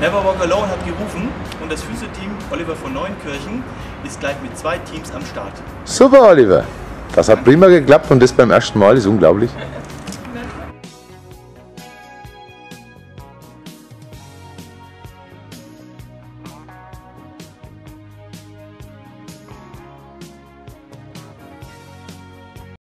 Never Walk Alone hat gerufen und das Füße-Team Oliver von Neuenkirchen ist gleich mit 2 Teams am Start. Super, Oliver! Das hat prima geklappt und das beim ersten Mal ist unglaublich.